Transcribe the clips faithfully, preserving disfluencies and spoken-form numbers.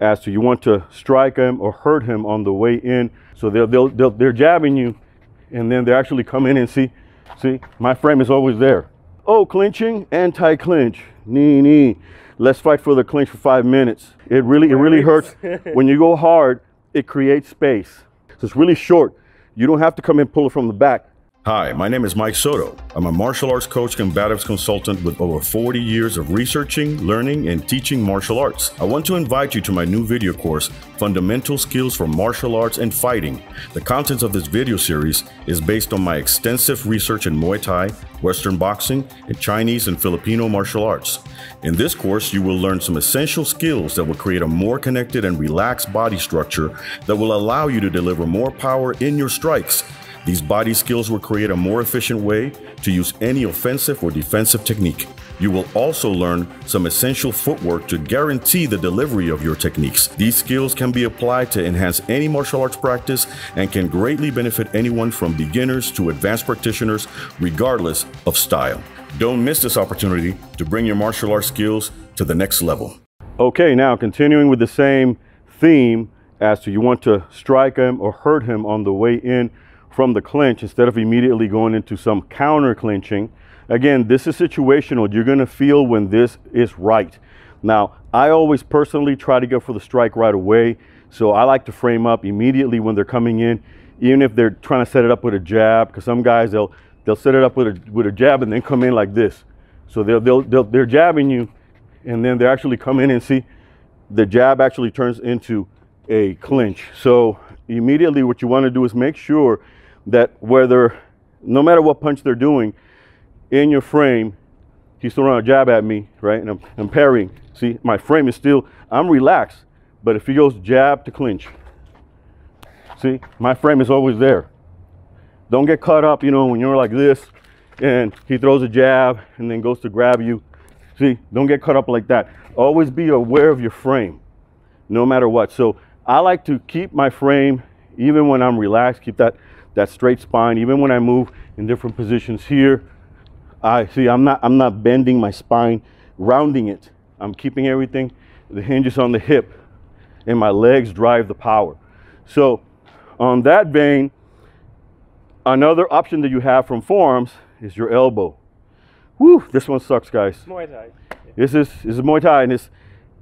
as to you want to strike him or hurt him on the way in. So they'll, they'll, they'll, they're jabbing you, and then they actually come in and see, see, my frame is always there. Oh, clinching, anti-clinch, knee, knee. Let's fight for the clinch for five minutes. It really, it really hurts. When you go hard, it creates space. So it's really short. You don't have to come and pull it from the back. Hi, my name is Mike Soto. I'm a martial arts coach, combatives consultant with over forty years of researching, learning, and teaching martial arts. I want to invite you to my new video course, Fundamental Skills for Martial Arts and Fighting. The contents of this video series is based on my extensive research in Muay Thai, Western boxing, and Chinese and Filipino martial arts. In this course, you will learn some essential skills that will create a more connected and relaxed body structure that will allow you to deliver more power in your strikes. These body skills will create a more efficient way to use any offensive or defensive technique. You will also learn some essential footwork to guarantee the delivery of your techniques. These skills can be applied to enhance any martial arts practice and can greatly benefit anyone from beginners to advanced practitioners, regardless of style. Don't miss this opportunity to bring your martial arts skills to the next level. Okay, now continuing with the same theme as to you want to strike him or hurt him on the way in from the clinch, instead of immediately going into some counter clinching. Again, this is situational. You're gonna feel when this is right. Now, I always personally try to go for the strike right away. So I like to frame up immediately when they're coming in, even if they're trying to set it up with a jab, because some guys, they'll they'll set it up with a, with a jab and then come in like this. So they'll, they'll, they'll, they're jabbing you, and then they actually come in and see the jab actually turns into a clinch. So immediately what you wanna do is make sure that whether, no matter what punch they're doing, in your frame, he's throwing a jab at me, right? And I'm, I'm parrying. See, my frame is still, I'm relaxed, but if he goes jab to clinch, see, my frame is always there. Don't get caught up, you know, when you're like this and he throws a jab and then goes to grab you. See, don't get caught up like that. Always be aware of your frame, no matter what. So I like to keep my frame, even when I'm relaxed, keep that that straight spine. Even when I move in different positions here, I see I'm not I'm not bending my spine, rounding it. I'm keeping everything, the hinges on the hip, and my legs drive the power. So on that vein, another option that you have from forms is your elbow. Woo, this one sucks, guys. Muay Thai. This is this is Muay Thai, and it's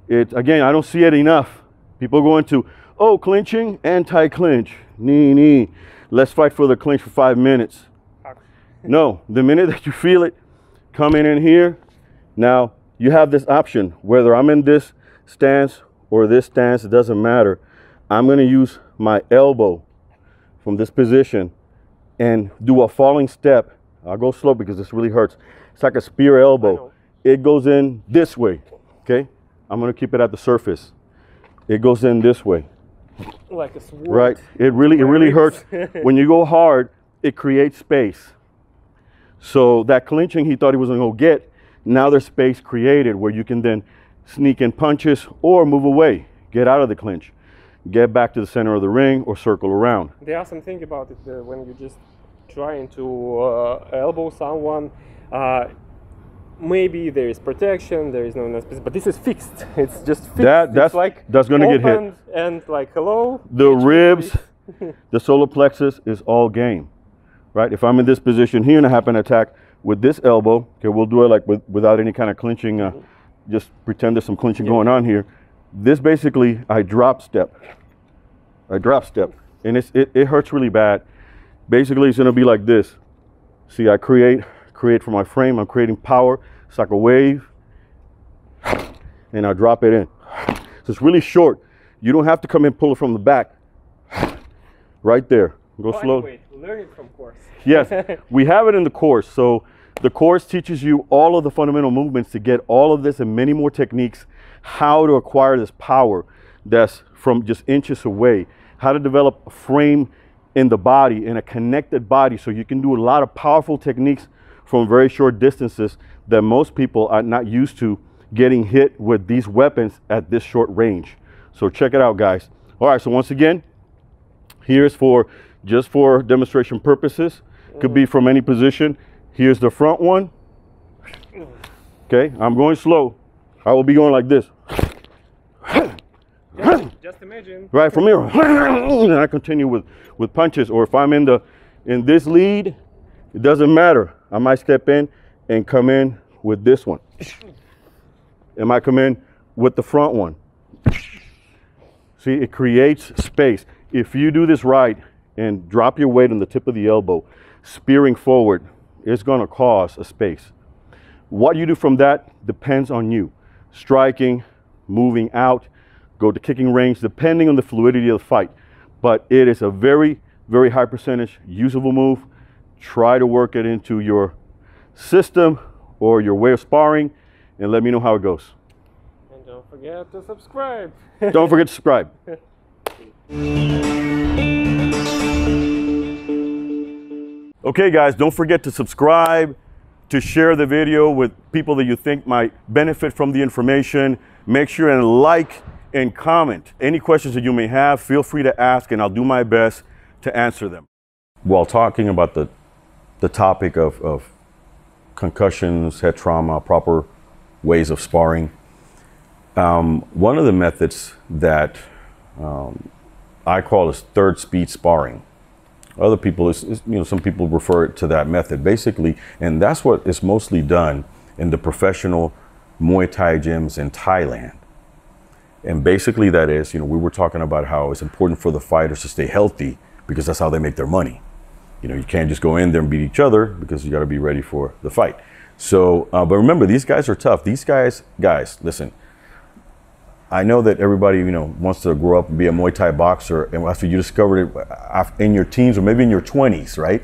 it again, I don't see it enough. People go into, oh, clinching, anti-clinch, knee, knee. Let's fight for the clinch for five minutes. No, the minute that you feel it, come in in here. Now, you have this option. Whether I'm in this stance or this stance, it doesn't matter. I'm going to use my elbow from this position and do a falling step. I'll go slow because this really hurts. It's like a spear elbow. It goes in this way, okay? I'm going to keep it at the surface. It goes in this way. Like a sword. Right. It really, it really hurts. When you go hard, it creates space. So that clinching he thought he was going to get, now there's space created where you can then sneak in punches or move away, get out of the clinch, get back to the center of the ring or circle around. There are some things about it uh, when you're just trying to uh, elbow someone. Uh, Maybe there is protection, there is no, but this is fixed. It's just fixed. That, that's it's like that's going to get hit. And like, hello. The ribs, the solar plexus is all game, right? If I'm in this position here and I happen to attack with this elbow, okay, we'll do it like with, without any kind of clinching. Uh, mm-hmm. Just pretend there's some clinching yeah. going on here. This basically, I drop step. I drop step, and it's, it it hurts really bad. Basically, it's going to be like this. See, I create. create for my frame, I'm creating power. It's like a wave, and I drop it in. So it's really short. You don't have to come and pull it from the back. Right there, go oh, slow. Anyway, learn it from course. Yes, we have it in the course. So the course teaches you all of the fundamental movements to get all of this and many more techniques, how to acquire this power that's from just inches away, how to develop a frame in the body, in a connected body, so you can do a lot of powerful techniques from very short distances that most people are not used to getting hit with these weapons at this short range. So check it out, guys. All right, so once again, here's for just for demonstration purposes. Could be from any position. Here's the front one. Okay, I'm going slow. I will be going like this. Just imagine. Right from here, and I continue with with punches. Or if I'm in the in this lead, it doesn't matter. I might step in and come in with this one. It might come in with the front one. See, it creates space. If you do this right and drop your weight on the tip of the elbow, spearing forward, it's going to cause a space. What you do from that depends on you. Striking, moving out, go to kicking range, depending on the fluidity of the fight. But it is a very, very high percentage usable move. Try to work it into your system or your way of sparring, and let me know how it goes. And don't forget to subscribe. Don't forget to subscribe. Okay guys, don't forget to subscribe, to share the video with people that you think might benefit from the information. Make sure and like and comment. Any questions that you may have, feel free to ask, and I'll do my best to answer them. While talking about the, the topic of, of concussions, head trauma, proper ways of sparring, um, one of the methods that um, I call is third speed sparring. Other people, is, is, you know, some people refer to that method basically, and that's what is mostly done in the professional Muay Thai gyms in Thailand. And basically that is, you know, we were talking about how it's important for the fighters to stay healthy because that's how they make their money. You know, you can't just go in there and beat each other because you got to be ready for the fight. So, uh, but remember, these guys are tough. These guys, guys, listen, I know that everybody, you know, wants to grow up and be a Muay Thai boxer, and after you discovered it in your teens or maybe in your twenties, right?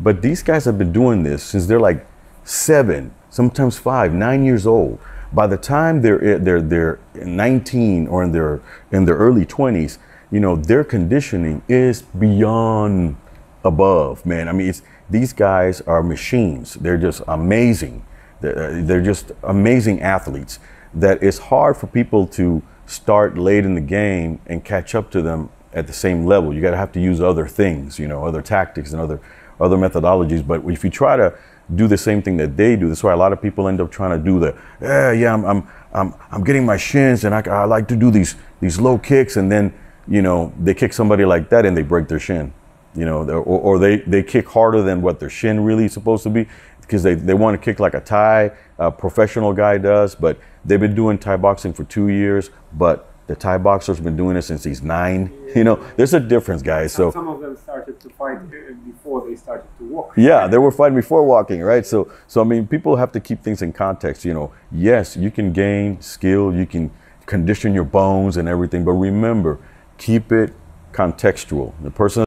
But these guys have been doing this since they're like seven, sometimes five, nine years old. By the time they're they're they're nineteen or in their in their early twenties, you know, their conditioning is beyond above, man. I mean, it's, these guys are machines. They're just amazing. They're, they're just amazing athletes. That it's hard for people to start late in the game and catch up to them at the same level. You got to have to use other things, you know, other tactics and other other methodologies. But if you try to do the same thing that they do, that's why a lot of people end up trying to do the, eh, yeah, I'm I'm I'm I'm getting my shins, and I, I like to do these these low kicks, and then, you know, they kick somebody like that and they break their shin, you know, or, or they they kick harder than what their shin really is supposed to be, because they, they want to kick like a Thai uh, professional guy does. But they've been doing Thai boxing for two years, but the Thai boxer's been doing it since he's nine. Yeah. You know, there's a difference, guys. So some of them started to fight before they started to walk. Yeah, they were fighting before walking, right? So, so I mean, people have to keep things in context. You know, yes, you can gain skill, you can condition your bones and everything, but remember, keep it contextual. The person